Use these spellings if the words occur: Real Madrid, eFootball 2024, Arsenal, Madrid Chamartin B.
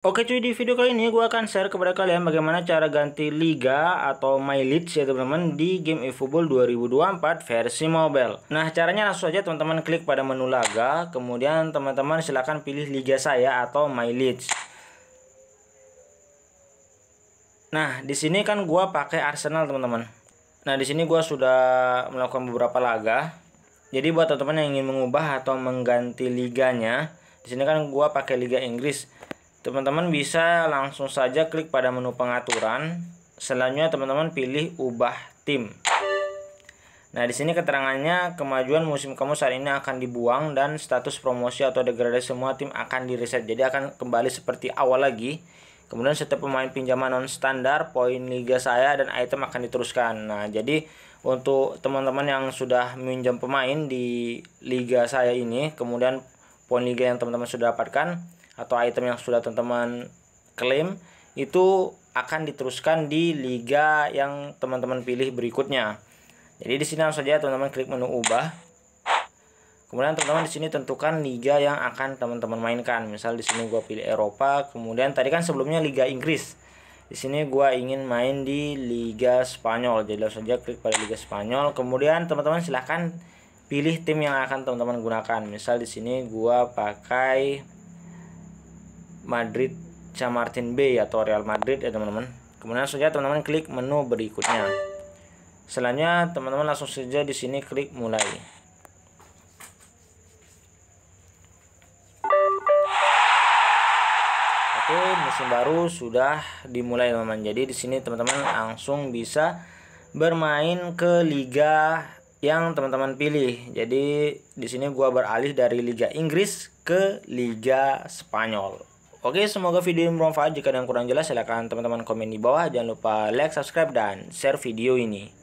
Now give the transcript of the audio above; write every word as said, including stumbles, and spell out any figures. Oke cuy, di video kali ini gue akan share kepada kalian bagaimana cara ganti liga atau mileage ya teman-teman di game eFootball dua ribu dua puluh empat versi mobile. Nah caranya langsung saja teman-teman klik pada menu laga, kemudian teman-teman silahkan pilih liga saya atau mileage. Nah di sini kan gue pakai Arsenal teman-teman. Nah di sini gue sudah melakukan beberapa laga. Jadi buat teman-teman yang ingin mengubah atau mengganti liganya, di sini kan gue pakai liga Inggris. Teman-teman bisa langsung saja klik pada menu pengaturan. Selanjutnya teman-teman pilih ubah tim. Nah, di sini keterangannya kemajuan musim kamu saat ini akan dibuang dan status promosi atau degradasi semua tim akan direset. Jadi akan kembali seperti awal lagi. Kemudian setiap pemain pinjaman non standar, poin liga saya dan item akan diteruskan. Nah, jadi untuk teman-teman yang sudah meminjam pemain di liga saya ini, kemudian poin liga yang teman-teman sudah dapatkan atau item yang sudah teman-teman klaim itu akan diteruskan di liga yang teman-teman pilih berikutnya. Jadi di sini langsung saja teman-teman klik menu ubah. Kemudian teman-teman di sini tentukan liga yang akan teman-teman mainkan. Misal di sini gua pilih Eropa, kemudian tadi kan sebelumnya liga Inggris. Di sini gua ingin main di liga Spanyol. Jadi langsung saja klik pada liga Spanyol. Kemudian teman-teman silahkan pilih tim yang akan teman-teman gunakan. Misal di sini gua pakai Madrid Chamartin B atau Real Madrid ya teman-teman. Kemudian langsung saja teman-teman klik menu berikutnya. Selanjutnya teman-teman langsung saja di sini klik mulai. Oke, musim baru sudah dimulai teman-teman. Jadi di sini teman-teman langsung bisa bermain ke liga yang teman-teman pilih. Jadi di sini gua beralih dari liga Inggris ke liga Spanyol. Oke, semoga video ini bermanfaat. Jika ada yang kurang jelas, silakan teman-teman komen di bawah. Jangan lupa like, subscribe, dan share video ini.